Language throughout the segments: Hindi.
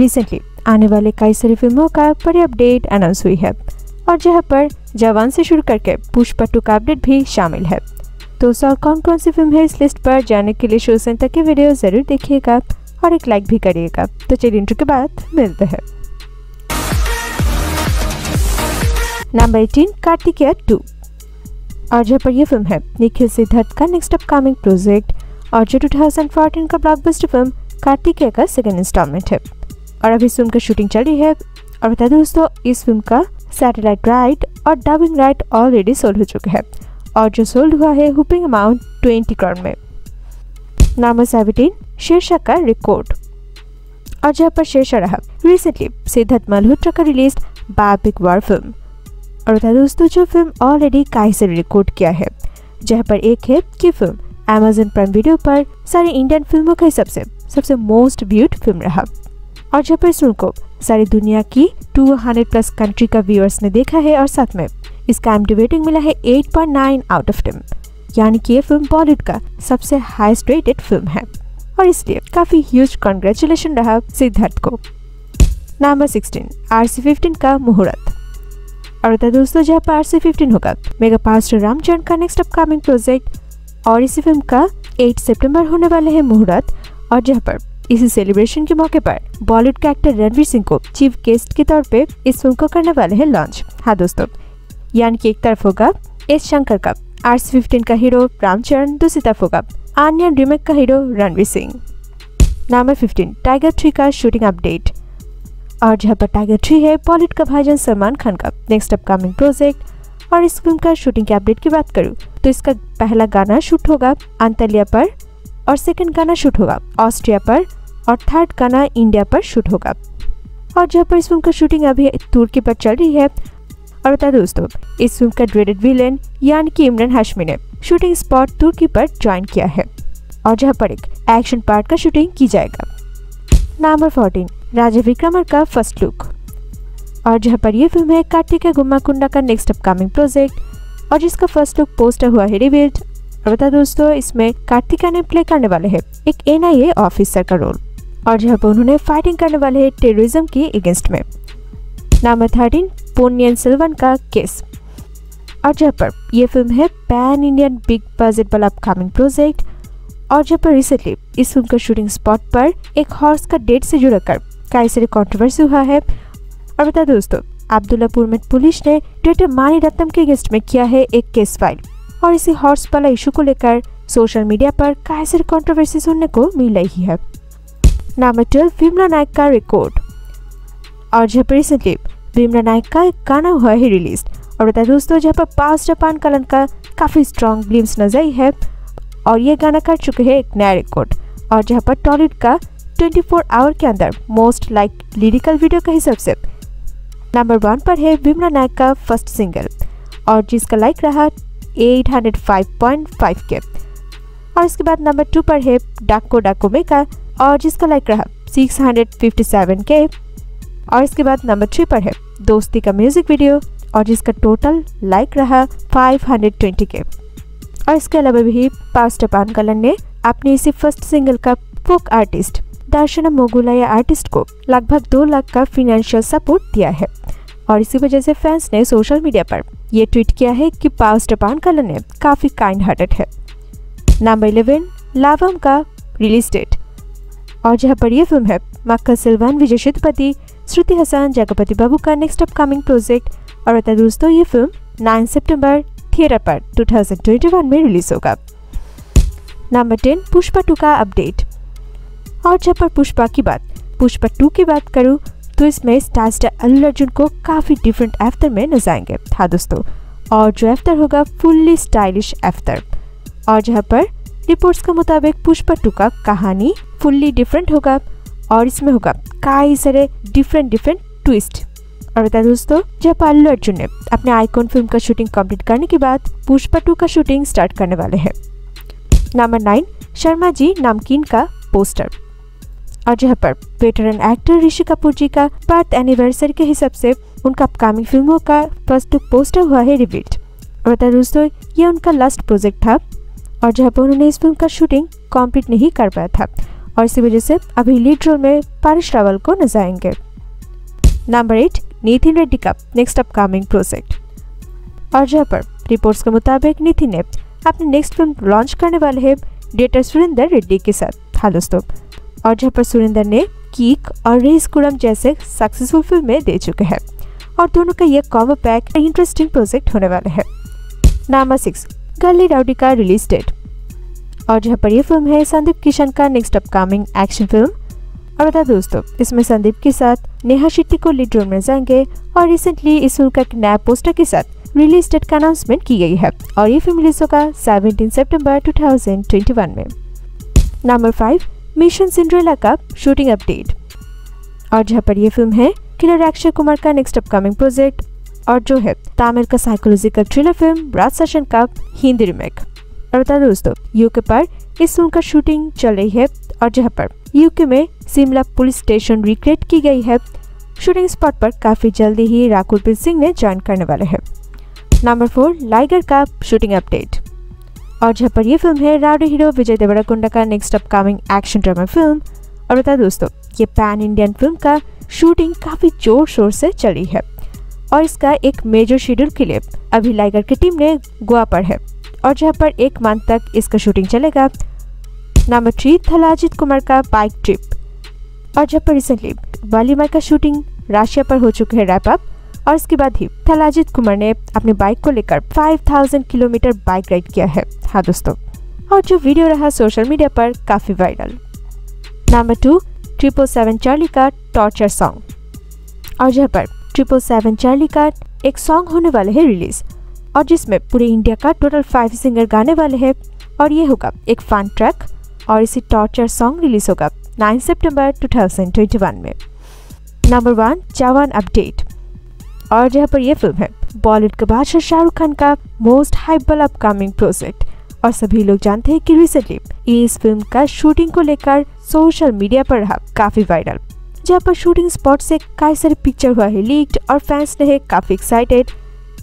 रिसेंटली आने वाले कई सारी फिल्मों का बड़ी अपडेट अनाउंस हुई है और जहां पर जवान से शुरू करके पुष्पा 2 का अपडेट भी शामिल है। तो सर कौन कौन सी फिल्म है इस लिस्ट पर जाने के लिए शोसन तक की वीडियो ज़रूर देखिएगा और एक लाइक भी करिएगा। तो चलिए इंटरव्यू के बाद मिलते हैं। नंबर 18 कार्तिकेय 2 और जहाँ पर यह फिल्म है निखिल सिद्धार्थ का नेक्स्ट अपकमिंग प्रोजेक्ट और जो 2014 का ब्लॉकबस्टर फिल्म कार्तिकेय का सेकेंड इंस्टॉलमेंट है और अभी इस फिल्म का शूटिंग चली है। और बता दें दोस्तों इस फिल्म का सैटेलाइट राइट और डबिंग राइट ऑलरेडी सोल्ड हो चुका है और जो सोल्ड हुआ है हुपिंग अमाउंट 20 करोड़ में। नंबर 17 शेरशाह का रिकॉर्ड और जहाँ पर शेरशाह रहा रिसेंटली सिद्धार्थ मल्होत्रा का रिलीज बायोपिक वार फिल्म और बता दोस्तों जो फिल्म ऑलरेडी कई से रिकॉर्ड किया है जहाँ पर एक है कि फिल्म अमेजन प्राइम वीडियो पर सारी इंडियन फिल्मों का सबसे मोस्ट व्यूड फिल्म रहा और जहाँ पर इस फिल्म को सारी दुनिया की 200+ कंट्री का व्यूअर्स ने देखा है और साथ में इसका IMDb रेटिंग मिला है 8.9/10 यानी कि ये फिल्म बॉलीवुड का सबसे हाईएस्ट रेटेड फिल्म है और इसलिए काफ़ी ह्यूज कॉन्ग्रेचुलेशन रहा सिद्धार्थ को। नंबर 16 RC 15 का मुहूर्त और बता दोस्तों जहाँ पर RC 15 होगा मेगा पास्टर राम चरण का नेक्स्ट अपकमिंग प्रोजेक्ट और इसी फिल्म का 8 सितंबर होने वाले है मुहूर्त और जहाँ पर इसी सेलिब्रेशन के मौके पर बॉलीवुड के एक्टर रणवीर सिंह को चीफ गेस्ट के तौर पे इस फिल्म को करने वाले हैं लॉन्च। हाँ दोस्तों यानी कि एक तरफ होगा एस शंकर का RC 15 का हीरो राम चरण, दूसरी तरफ होगा आन्या रीमेक का hero Ranveer Singh. Number 15 Tiger 3 का शूटिंग अपडेट और जहाँ पर टाइगर 3 है बॉलीवुड का भाईजान सलमान खान का नेक्स्ट अपकमिंग प्रोजेक्ट और इस फिल्म का शूटिंग के अपडेट की बात करूँ तो इसका पहला गाना शूट होगा अंतालिया पर और सेकंड गाना शूट होगा ऑस्ट्रिया पर और थर्ड गाना इंडिया पर शूट होगा और जहाँ पर इस फिल्म का शूटिंग अभी तुर्की पर चल रही है। और बता दोस्तों इस फिल्म का ड्रेडेड विलेन यानी कि इमरान हाशमी ने शूटिंग स्पॉट तुर्की पर ज्वाइन किया है और जहाँ पर एक एक्शन पार्ट का शूटिंग की जाएगा। नंबर 14 राजा विक्रमा का फर्स्ट लुक और जहाँ पर यह फिल्म है कार्तिक गुम्माकुंडा का नेक्स्ट अपकमिंग प्रोजेक्ट और जिसका फर्स्ट लुक पोस्टर हुआ है रिवील्ड। और बता दोस्तों इसमें कार्तिका ने प्ले करने वाले हैं एक NIA ऑफिसर का रोल और जहाँ पर उन्होंने फाइटिंग करने वाले हैं टेररिज्म के अगेंस्ट में। नंबर 13 पोन्नियन सेल्वन का केस और जहाँ पर यह फिल्म है पैन इंडियन बिग बजट वाला अपकमिंग प्रोजेक्ट और जहाँ पर रिसेंटली इस फिल्म का शूटिंग स्पॉट पर एक हॉर्स का डेट से जुड़ा कर कई सारी कॉन्ट्रोवर्सी हुआ है। और बता दोस्तों अब्दुल्लापुर में पुलिस ने डायरेक्टर मानी रत्नम के अगेंस्ट में किया है एक केस फाइल और इसी हॉर्स वाला इशू को लेकर सोशल मीडिया पर कई सारी कॉन्ट्रोवर्सी सुनने को मिल रही है। नंबर 12 भीमला नायक का रिकॉर्ड और जहाँ पर रिसेंटली भीमला नायक का एक गाना हुआ है रिलीज और बता दोस्तों जहाँ पर पास्ट पावन कल्याण का काफ़ी स्ट्रॉन्ग ग्लिम्स नजर आई है और ये गाना कर चुके हैं एक नया रिकॉर्ड और जहाँ पर टॉलीवुड का 24 आवर के अंदर मोस्ट लाइक लिरिकल वीडियो का हिसाब से नंबर 1 पर है भीमला नायक का फर्स्ट सिंगल और जिसका लाइक रहा 805.5K और इसके बाद नंबर 2 पर है डाको डाको में का और जिसका लाइक रहा 657K और इसके बाद नंबर 3 पर है दोस्ती का म्यूजिक वीडियो और जिसका टोटल लाइक रहा 520K और इसके अलावा भी पास्टर पावन कल्याण ने अपने इसी फर्स्ट सिंगल का folk artist Darshana Mogulaiah artist को लगभग 2 लाख का फिनेंशियल सपोर्ट दिया है और इसी वजह से फैंस ने सोशल मीडिया पर यह ट्वीट किया है कि पास्टर पावन कल्याण ने काफ़ी काइंड हार्टेड है। नंबर 11 लावम का रिलीज डेट और जहाँ पर यह फिल्म है मक्खी सिलवान विजय छत्रपति श्रुति हसन जगपति बाबू का नेक्स्ट अपकमिंग प्रोजेक्ट और बता दोस्तों ये फिल्म 9 सितंबर थिएटर पर 2021 में रिलीज होगा। नंबर 10 पुष्पा 2 का अपडेट और जहाँ पर पुष्पा 2 की बात करूँ तो इसमें स्टार अल्लू अर्जुन को काफ़ी डिफरेंट अफ्तार में नजर आएंगे। हाँ दोस्तों और जो अफ्तार होगा फुल्ली स्टाइलिश अफ्तार और जहाँ पर रिपोर्ट्स के मुताबिक पुष्पा 2 का कहानी फुल्ली डिफरेंट होगा और इसमें होगा कई सारे डिफरेंट ट्विस्ट। और बता दोस्तों जहाँ पर अल्लू अर्जुन ने अपने आइकॉन फिल्म का शूटिंग कंप्लीट करने के बाद पुष्पा 2 का शूटिंग स्टार्ट करने वाले हैं। नंबर 9 शर्मा जी नमकीन का पोस्टर और जहाँ पर वेटरन एक्टर ऋषि कपूर जी का बर्थ एनिवर्सरी के हिसाब से उनका अपकमिंग फिल्मों का फर्स्ट लुक पोस्टर हुआ है रिवील्ड। और बता दोस्तों ये उनका लास्ट प्रोजेक्ट था और जहाँ पर उन्होंने इस फिल्म का शूटिंग कम्प्लीट नहीं कर पाया था और इसी वजह से अभी लीड रोल में परेश रावल को नजर आएंगे। नंबर 8 नितिन रेड्डी का नेक्स्ट अपकमिंग प्रोजेक्ट। और जहाँ पर रिपोर्ट्स के मुताबिक नितिन ने अपनी नेक्स्ट फिल्म लॉन्च करने वाले हैं डायरेक्टर सुरेंद्र रेड्डी के साथ। हाँ दोस्तों, और जहाँ पर सुरेंद्र ने किक और रेस कुड़म जैसे सक्सेसफुल फिल्में दे चुके हैं और दोनों का यह कॉम्बो पैक इंटरेस्टिंग प्रोजेक्ट होने वाला है। नंबर 6 गली राउडी का रिलीज डेट। और जहाँ पर यह फिल्म है संदीप किशन का नेक्स्ट अपकमिंग एक्शन फिल्म। और बता दोस्तों, इसमें संदीप के साथ नेहा शेट्टी को लीड रोल में जाएंगे और रिसेंटली इस फिल्म का एक नया पोस्टर के साथ रिलीज डेट का अनाउंसमेंट की गई है और ये फिल्म रिलीज होगा 17 सितंबर 2021 में। नंबर 5 मिशन सिंड्रेला का शूटिंग अपडेट। और जहाँ पर यह फिल्म है किलर अक्षय कुमार का नेक्स्ट अपकमिंग प्रोजेक्ट और जो है तमिल का साइकोलॉजिकल थ्रिलर फिल्म राज शासन का हिंदी रीमेक। और बता दोस्तों, यूके पर इस फिल्म का शूटिंग चल रही है और जहाँ पर यूके में शिमला पुलिस स्टेशन रिक्रिएट की गई है। शूटिंग स्पॉट पर काफी जल्दी ही राकुलप्रीत सिंह ने ज्वाइन करने वाले हैं। नंबर 4 लाइगर का शूटिंग अपडेट। और जहाँ पर यह फिल्म है राउडी हीरो विजय देवराकोंडा का next upcoming action drama film. और बता दोस्तों, ये पैन इंडियन फिल्म का शूटिंग काफी जोर शोर से चली है और इसका एक मेजर शेड्यूल के लिए अभी लाइगर की टीम ने गोवा पर है और जहाँ पर 1 मंथ तक इसका शूटिंग चलेगा। नंबर 3 थलाजीत कुमार का बाइक ट्रिप। और जहाँ पर रिसेंटली वालीमार का शूटिंग रशिया पर हो चुकी है रैप अप और इसके बाद ही थलाजीत कुमार ने अपने बाइक को लेकर 5000 किलोमीटर बाइक राइड किया है। हाँ दोस्तों, और जो वीडियो रहा सोशल मीडिया पर काफ़ी वायरल। नंबर 2 777 चार्ली का टॉर्चर सॉन्ग। और जहाँ पर 777 चार्ली का एक सॉन्ग होने वाले है रिलीज और जिसमें पूरे इंडिया का टोटल 5 सिंगर गाने वाले हैं और ये होगा एक फन ट्रैक और इसी टॉर्चर सॉन्ग रिलीज होगा 9 सितंबर 2021 में। नंबर 1 जवान अपडेट। और जहाँ पर यह फिल्म है बॉलीवुड के बादशाह शाहरुख खान का मोस्ट हाइपल अपकमिंग प्रोजेक्ट। और सभी लोग जानते हैं कि रिसेंटली इस फिल्म का शूटिंग को लेकर सोशल मीडिया पर रहा काफ़ी वायरल, जहाँ पर शूटिंग स्पॉट से कई सारे पिक्चर हुआ है लीक्ड और फैंस ने है काफ़ी एक्साइटेड।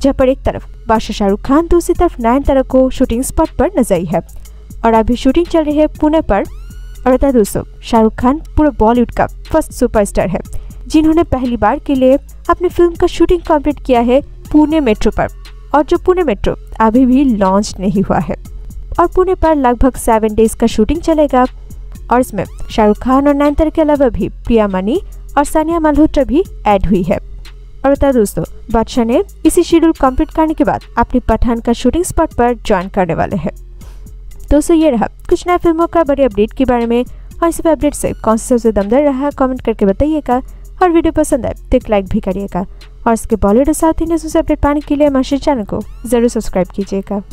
जहाँ पर एक तरफ बादशाह शाहरुख खान दूसरी तरफ नयनतारा को शूटिंग स्पॉट पर नजर आई है और अभी शूटिंग चल रही है पुणे पर। और बता दोस्तों, शाहरुख खान पूरा बॉलीवुड का फर्स्ट सुपरस्टार है जिन्होंने पहली बार के लिए अपनी फिल्म का शूटिंग कंप्लीट किया है पुणे मेट्रो पर और जो पुणे मेट्रो अभी भी लॉन्च नहीं हुआ है और पुणे पर लगभग 7 डेज का शूटिंग चलेगा और इसमें शाहरुख खान और नयनतारा के अलावा भी प्रिया मणि और सानिया मल्होत्रा भी ऐड हुई है। और बता दोस्तों, बादशाह ने इसी शेड्यूल कंप्लीट करने के बाद अपनी पठान का शूटिंग स्पॉट पर ज्वाइन करने वाले हैं। दोस्तों, ये रहा कुछ नया फिल्मों का बड़ी अपडेट के बारे में और इस अपडेट से कौन सा सबसे दमदार रहा कमेंट करके बताइएगा और वीडियो पसंद आए तो एक लाइक भी करिएगा और इसके बॉलीवुड और साथ ही न्यूज़ अपडेट पाने के लिए हमारे चैनल को जरूर सब्सक्राइब कीजिएगा।